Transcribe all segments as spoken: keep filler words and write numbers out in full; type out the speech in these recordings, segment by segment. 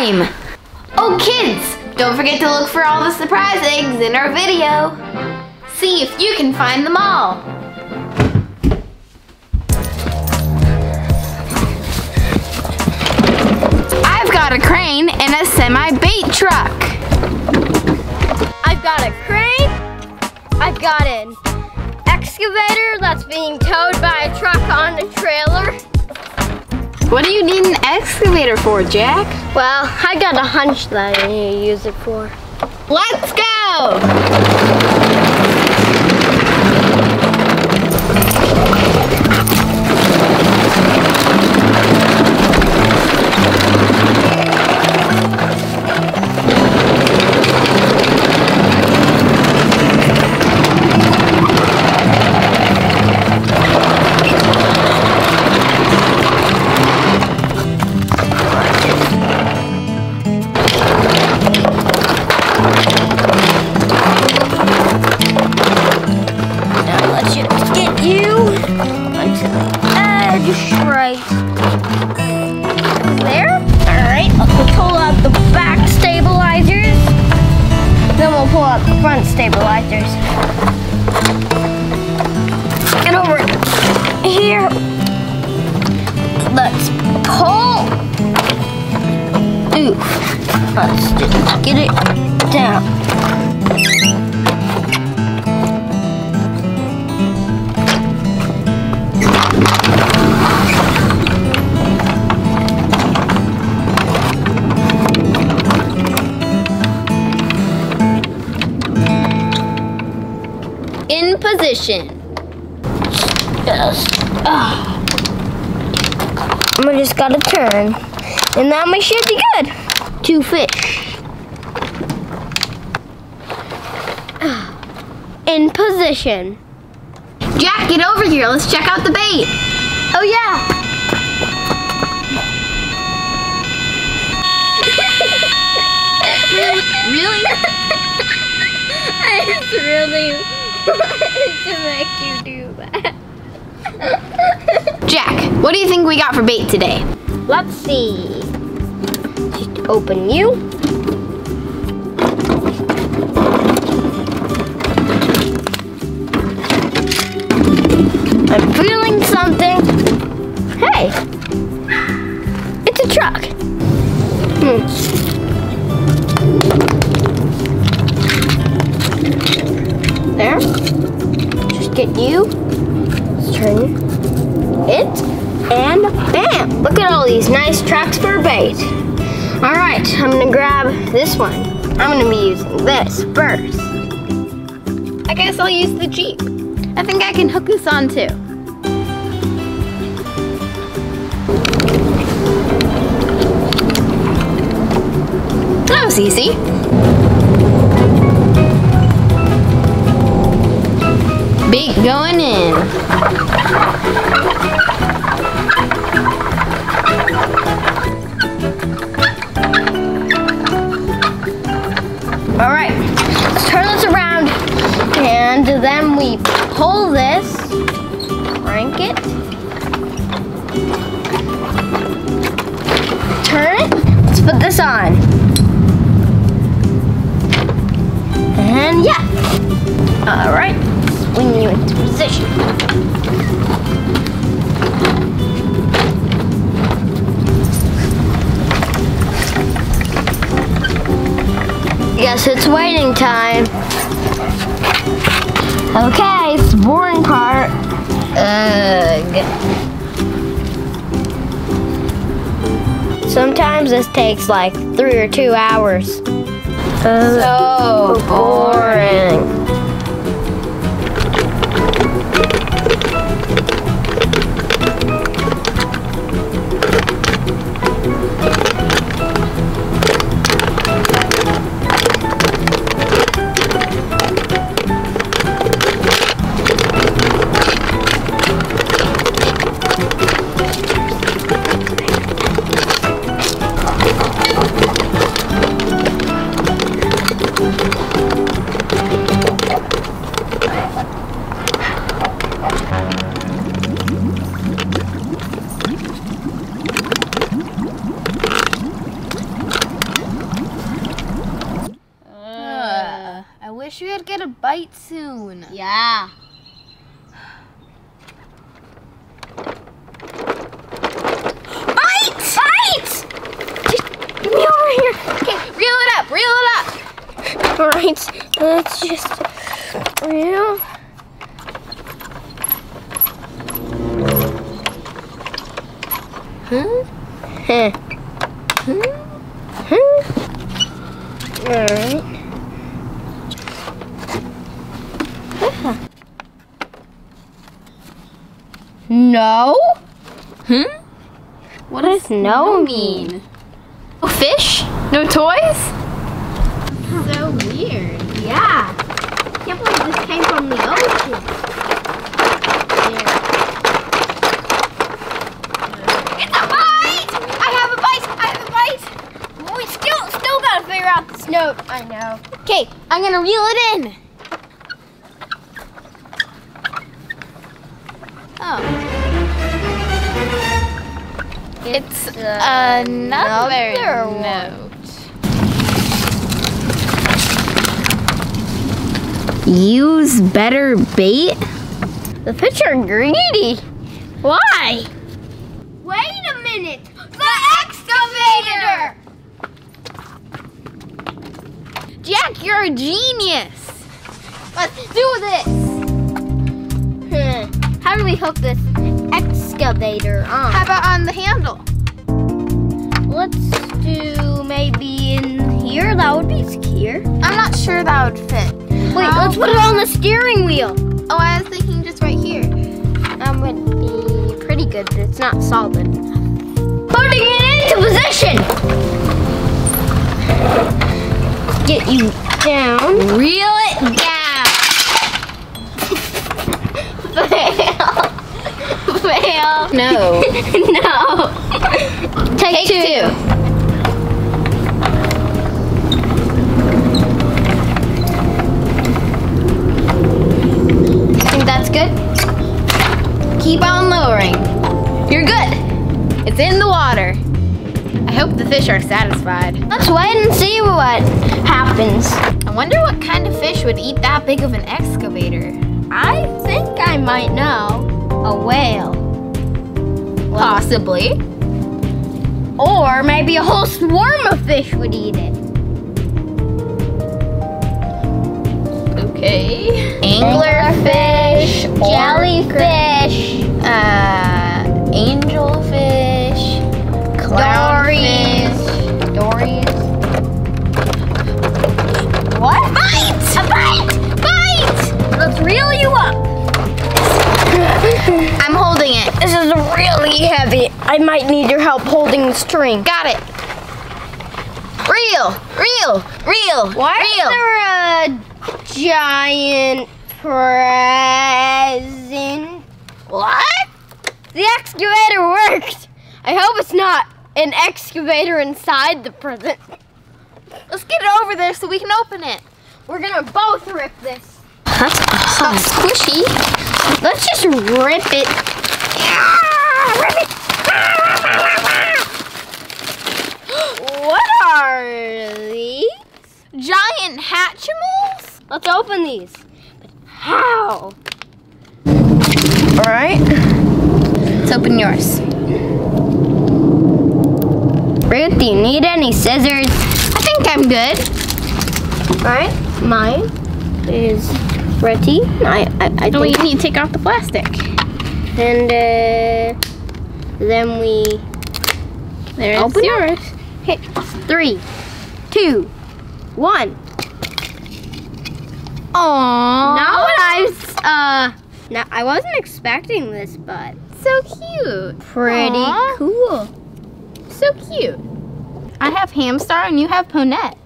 time! Oh kids, don't forget to look for all the surprise eggs in our video. See if you can find them all. I've got a crane and a semi-bait truck. I've got a crane. I've got an excavator that's being towed by a truck on a trailer. What do you need an excavator for, Jack? Well, I got a hunch that I need to use it for. Let's go. Stabilizers. And over here, let's pull. Ooh, let's just get it down. Position. Yes. Oh. I just gotta turn, and now my should be good. Two fish. Oh. In position. Jack, get over here. Let's check out the bait. Oh yeah. Really? Really? I just really. To make you do that. Jack, what do you think we got for bait today? Let's see. Just open you. I'm feeling something. Hey, it's a truck. Hmm. There. Just get you. Let's turn it. And bam! Look at all these nice tracks for bait. Alright, I'm gonna grab this one. I'm gonna be using this first. I guess I'll use the Jeep. I think I can hook this on too. That was easy. Bait going in. All right, let's turn this around, and then we pull this, crank it, turn it, let's put this on. And yeah, all right. Bring you into position. Yes, it's waiting time. Okay, it's the boring part. Ugh. Sometimes this takes like three or two hours. So boring. wish we'd get a bite soon. Yeah. Bite! Bite! Just get me over here. Okay, reel it up, reel it up. All right, let's just reel. Huh? Huh. Huh? Huh? All right. No? Hmm? What does no mean? No fish? No toys? So weird. Yeah. I can't believe this came from the ocean. Yeah. It's a bite! I have a bite! I have a bite! Well, we still, still gotta figure out this note. I know. Okay, I'm gonna reel it in. It's another, another note. Use better bait? The fish are greedy. Why? Wait a minute. The excavator! Jack, you're a genius. Let's do this. How do we hook this excavator on? How about on the handle? Let's do maybe in here. That would be secure. I'm not sure that would fit. Wait, How? let's put it on the steering wheel. Oh, I was thinking just right here. That would be pretty good, but it's not solid. Putting it into position. Get you down. Reel it down. Fail. Fail. No. No. Take, Take two. two. Think that's good? Keep on lowering. You're good. It's in the water. I hope the fish are satisfied. Let's wait and see what happens. I wonder what kind of fish would eat that big of an excavator. I think I might know. A whale. Well, possibly. Or maybe a whole swarm of fish would eat it. Okay. Anglerfish, jellyfish, uh, angelfish, clownfish, dories. What? Bite! A bite! Bite! Let's reel you up. I'm holding it. This is really heavy. I might need your help holding the string. Got it. Reel, reel, reel, Why reel. Why is there a giant present? What? The excavator worked. I hope it's not an excavator inside the present. Let's get it over there so we can open it. We're gonna both rip this. That's, that's squishy. Let's just rip it. Ah, rip it. What are these? Giant Hatchimals? Let's open these. But how? All right. Let's open yours. Ruth, do you need any scissors? I think I'm good. All right, mine is ready. I, I, I don't think. We need to take off the plastic. And uh, then we there open yours. Okay, three, two, one. Aww. Not what I was, uh, now I wasn't expecting this, but. So cute. Pretty Aww. cool. So cute. I have Hamstar and you have Ponette.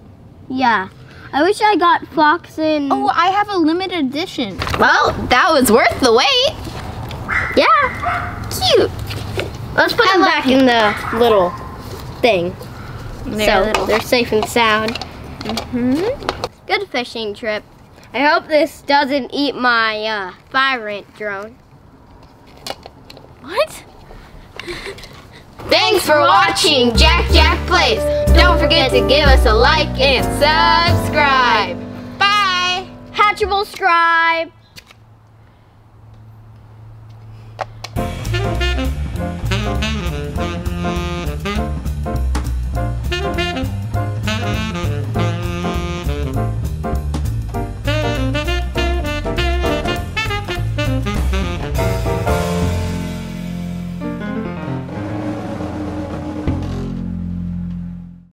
Yeah. I wish I got Phlox and... Oh, I have a limited edition. Well, that was worth the wait. Yeah. Cute. Let's put them back in the little thing. They're so little. They're safe and sound. Mm-hmm. Good fishing trip. I hope this doesn't eat my uh, fire ant drone. What? Thanks for watching Jack Jack Plays. Don't forget to give us a like and subscribe. Bye! Hatchimals scribe.